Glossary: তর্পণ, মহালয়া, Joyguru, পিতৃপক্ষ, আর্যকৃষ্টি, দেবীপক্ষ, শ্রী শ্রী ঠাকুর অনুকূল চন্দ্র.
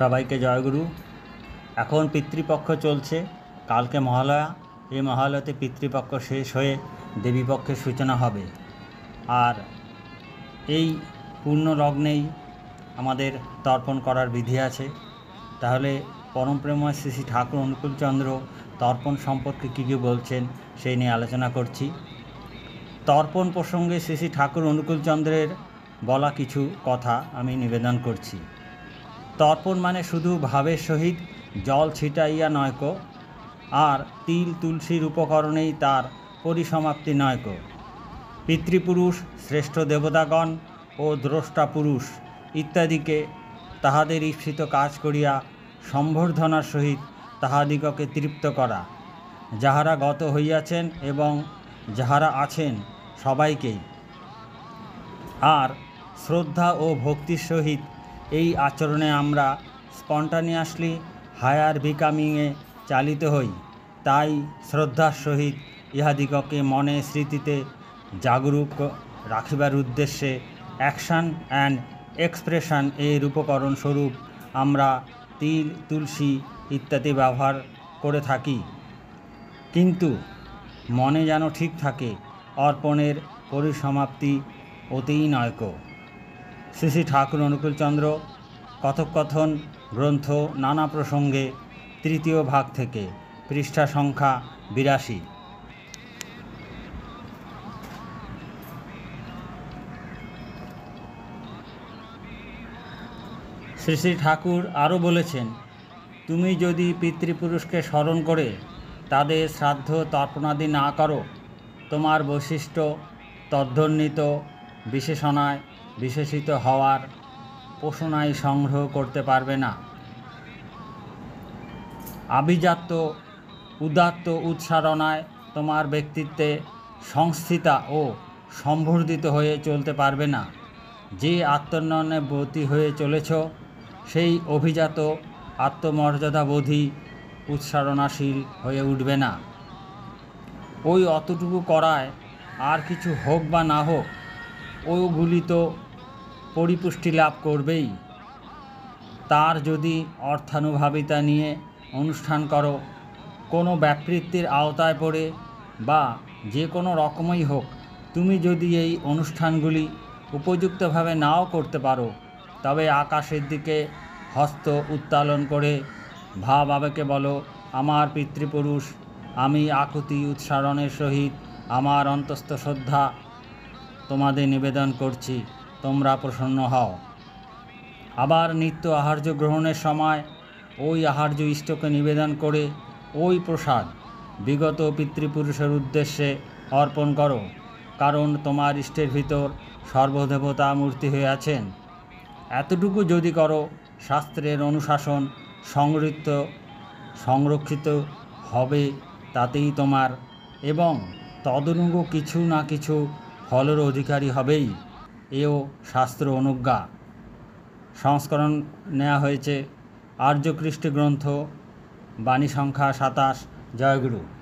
সবাইকে জয়গুরু। এখন পিতৃপক্ষ চলছে, কালকে মহালয়া। এই মহালয়াতে পিতৃপক্ষ শেষ হয়ে দেবীপক্ষের সূচনা হবে। আর এই পূর্ণ লগ্নেই আমাদের তর্পণ করার বিধি আছে। তাহলে পরমপ্রেমময় শ্রী শ্রী ঠাকুর অনুকূল চন্দ্র তর্পণ সম্পর্কে কী কী বলছেন সেই নিয়ে আলোচনা করছি। তর্পণ প্রসঙ্গে শ্রী শ্রী ঠাকুর অনুকূল চন্দ্রের বলা কিছু কথা আমি নিবেদন করছি। তর্পণ মানে শুধু ভাবের সহিত জল ছিটাইয়া নয়কো, আর তিল তুলসীর উপকরণেই তার পরিসমাপ্তি নয়কো। পিতৃপুরুষ, শ্রেষ্ঠ দেবতাগণ ও দ্রষ্টা পুরুষ ইত্যাদিকে তাহাদের ঈপ্সিত কাজ করিয়া সম্বর্ধনার সহিত তাহাদিগকে তৃপ্ত করা। যাহারা গত হইয়াছেন এবং যাহারা আছেন সবাইকেই। আর শ্রদ্ধা ও ভক্তির সহিত এই আচরণে আমরা স্পন্টানিয়াসলি হায়ার বিকামিংয়ে চালিত হই। তাই শ্রদ্ধার সহিত ইহাদিগকে মনে স্মৃতিতে জাগরুক রাখিবার উদ্দেশ্যে অ্যাকশান অ্যান্ড এক্সপ্রেশন এর উপকরণ স্বরূপ আমরা তিল তুলসী ইত্যাদি ব্যবহার করে থাকি। কিন্তু মনে যেন ঠিক থাকে, অর্পণের পরিসমাপ্তি অতিই নয়ক। শ্রী শ্রী ঠাকুর অনুকূলচন্দ্র কথক কথন গ্রন্থ নানা প্রসঙ্গে, তৃতীয় ভাগ থেকে, পৃষ্ঠা সংখ্যা 82। শ্রী শ্রী ঠাকুর আরও বলেছেন, তুমি যদি পিতৃপুরুষকে স্মরণ করে তাদের শ্রাদ্ধ তর্পণাদি না করো, তোমার বৈশিষ্ট্য তদ্ধন্বিত বিশেষণায় বিশেষিত হওয়ার পোষণায় সংগ্রহ করতে পারবে না। আভিজাত্য উদাত্ত উৎসারণায় তোমার ব্যক্তিত্বে সংস্থিতা ও সম্বর্ধিত হয়ে চলতে পারবে না। যে আত্মোন্নয়নে ব্রতী হয়ে চলেছ, সেই অভিজাত আত্মমর্যাদাবোধী উৎসারণাশীল হয়ে উঠবে না। ওই অতটুকু করায় আর কিছু হোক বা না হোক, ওগুলি তো পরিপুষ্টি লাভ করবেই। তার যদি অর্থানুভাবিতা নিয়ে অনুষ্ঠান করো, কোনো ব্যাপৃত্তির আওতায় পড়ে বা যে কোনো রকমই হোক, তুমি যদি এই অনুষ্ঠানগুলি উপযুক্তভাবে নাও করতে পারো, তবে আকাশের দিকে হস্ত উত্তোলন করে ভাব আবেগে বলো, আমার পিতৃপুরুষ, আমি আকুতি উৎসারণের সহিত আমার অন্তস্থ শ্রদ্ধা তোমাদের নিবেদন করছি, তোমরা প্রসন্ন হও। আবার নিত্য আহার্য গ্রহণের সময় ওই আহার্য ইষ্টকে নিবেদন করে ওই প্রসাদ বিগত পিতৃপুরুষের উদ্দেশ্যে অর্পণ করো, কারণ তোমার ইষ্টের ভিতর সর্বদেবতা মূর্তি হয়ে আছেন। এতটুকু যদি করো, শাস্ত্রের অনুশাসন সংরক্ষিত হবে তাতেই তোমার, এবং তদনুগ কিছু না কিছু ফলের অধিকারী হবেই, এও শাস্ত্র অনুজ্ঞা। সংস্করণ নেওয়া হয়েছে আর্যকৃষ্টি গ্রন্থ, বাণী সংখ্যা 27। জয়গুরু।